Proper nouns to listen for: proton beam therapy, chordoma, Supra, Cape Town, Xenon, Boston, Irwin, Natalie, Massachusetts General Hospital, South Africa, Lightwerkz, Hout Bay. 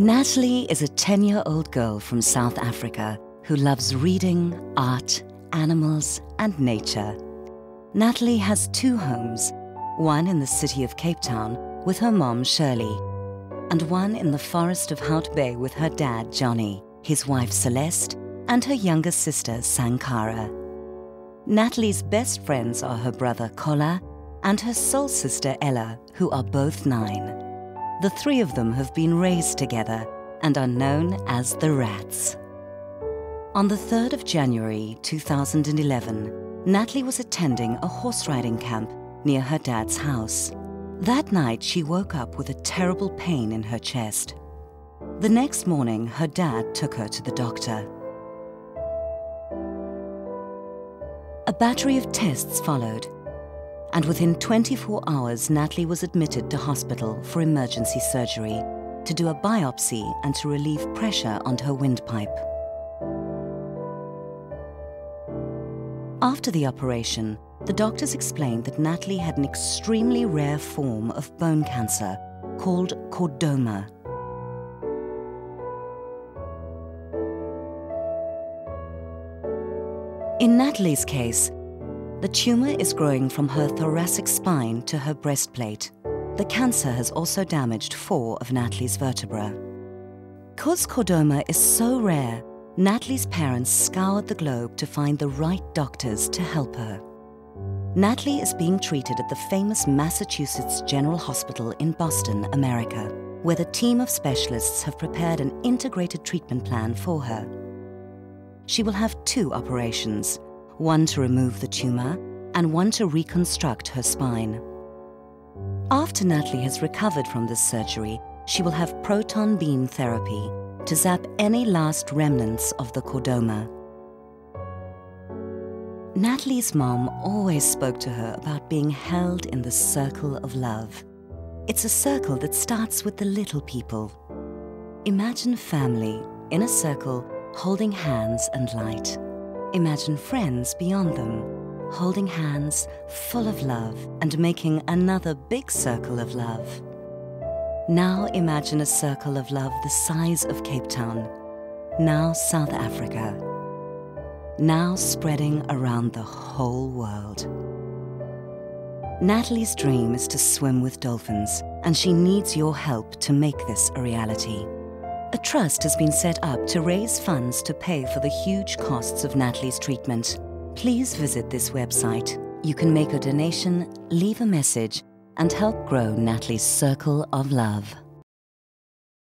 Natalie is a 10-year-old girl from South Africa who loves reading, art, animals, and nature. Natalie has two homes, one in the city of Cape Town with her mom, Shirley, and one in the forest of Hout Bay with her dad, Johnny, his wife, Celeste, and her younger sister, Sankara. Natalie's best friends are her brother, Kola, and her soul sister, Ella, who are both 9. The three of them have been raised together and are known as the Rats. On the 3rd of January, 2011, Natalie was attending a horse riding camp near her dad's house. That night, she woke up with a terrible pain in her chest. The next morning, her dad took her to the doctor. A battery of tests followed, and within 24 hours, Natalie was admitted to hospital for emergency surgery to do a biopsy and to relieve pressure onto her windpipe. After the operation, the doctors explained that Natalie had an extremely rare form of bone cancer called chordoma. In Natalie's case, the tumor is growing from her thoracic spine to her breastplate. The cancer has also damaged 4 of Natalie's vertebrae. Because chordoma is so rare, Natalie's parents scoured the globe to find the right doctors to help her. Natalie is being treated at the famous Massachusetts General Hospital in Boston, America, where the team of specialists have prepared an integrated treatment plan for her. She will have 2 operations, one to remove the tumor and one to reconstruct her spine. After Natalie has recovered from this surgery, she will have proton beam therapy to zap any last remnants of the chordoma. Natalie's mom always spoke to her about being held in the circle of love. It's a circle that starts with the little people. Imagine family in a circle holding hands and light. Imagine friends beyond them, holding hands full of love and making another big circle of love. Now imagine a circle of love the size of Cape Town, now South Africa, now spreading around the whole world. Natalie's dream is to swim with dolphins, and she needs your help to make this a reality. A trust has been set up to raise funds to pay for the huge costs of Natalie's treatment. Please visit this website. You can make a donation, leave a message, and help grow Natalie's circle of love.